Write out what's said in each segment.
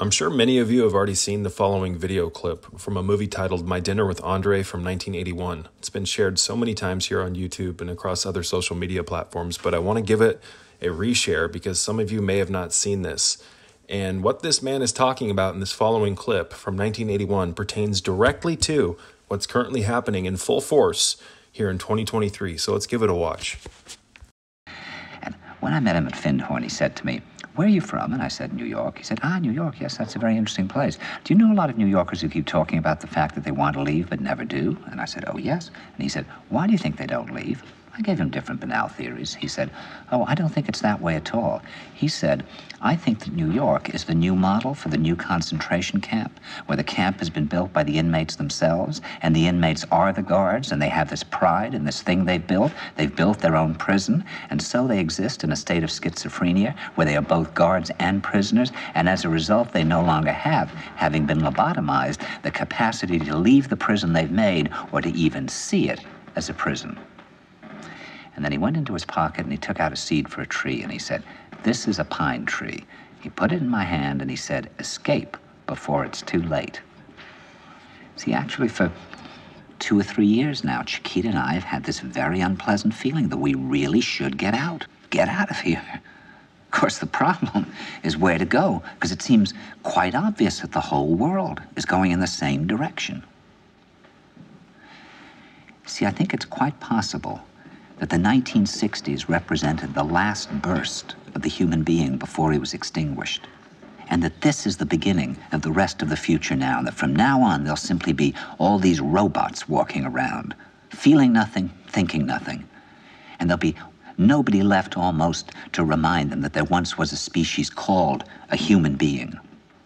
I'm sure many of you have already seen the following video clip from a movie titled My Dinner with Andre from 1981. It's been shared so many times here on YouTube and across other social media platforms, but I want to give it a reshare because some of you may have not seen this. And what this man is talking about in this following clip from 1981 pertains directly to what's currently happening in full force here in 2023. So let's give it a watch. And when I met him at Findhorn, he said to me, "Where are you from?" And I said, "New York." He said, "Ah, New York, yes, that's a very interesting place. Do you know a lot of New Yorkers who keep talking about the fact that they want to leave but never do?" And I said, "Oh, yes." And he said, "Why do you think they don't leave?" I gave him different banal theories. He said, "Oh, I don't think it's that way at all." He said, "I think that New York is the new model for the new concentration camp, where the camp has been built by the inmates themselves, and the inmates are the guards, and they have this pride in this thing they've built. They've built their own prison, and so they exist in a state of schizophrenia, where they are both guards and prisoners, and as a result, they no longer have, having been lobotomized, the capacity to leave the prison they've made or to even see it as a prison." And then he went into his pocket and he took out a seed for a tree and he said, "This is a pine tree." He put it in my hand and he said, "Escape before it's too late." See, actually for 2 or 3 years now, Chiquita and I have had this very unpleasant feeling that we really should get out of here. Of course, the problem is where to go, because it seems quite obvious that the whole world is going in the same direction. See, I think it's quite possible that the 1960s represented the last burst of the human being before he was extinguished, and that this is the beginning of the rest of the future now, and that from now on there'll simply be all these robots walking around, feeling nothing, thinking nothing, and there'll be nobody left almost to remind them that there once was a species called a human being,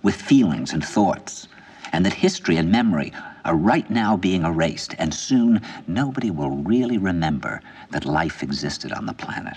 with feelings and thoughts, and that history and memory are right now being erased, and soon nobody will really remember that life existed on the planet.